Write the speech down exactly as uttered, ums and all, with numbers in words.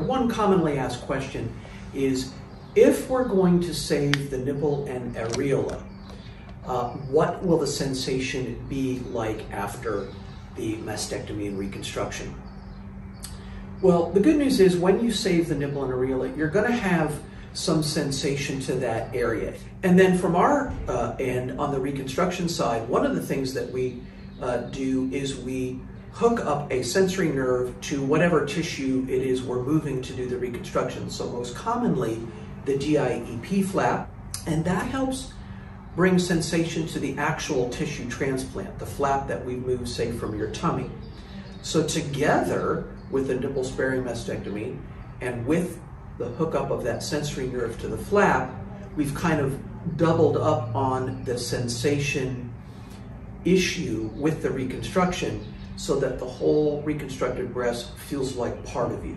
The one commonly asked question is, if we're going to save the nipple and areola, uh, what will the sensation be like after the mastectomy and reconstruction? Well, the good news is when you save the nipple and areola, you're going to have some sensation to that area. And then from our uh, end, on the reconstruction side, one of the things that we uh, do is we hook up a sensory nerve to whatever tissue it is we're moving to do the reconstruction. So most commonly, the D I E P flap, and that helps bring sensation to the actual tissue transplant, the flap that we move, say, from your tummy. So together with the nipple sparing mastectomy and with the hookup of that sensory nerve to the flap, we've kind of doubled up on the sensation issue with the reconstruction so that the whole reconstructed breast feels like part of you.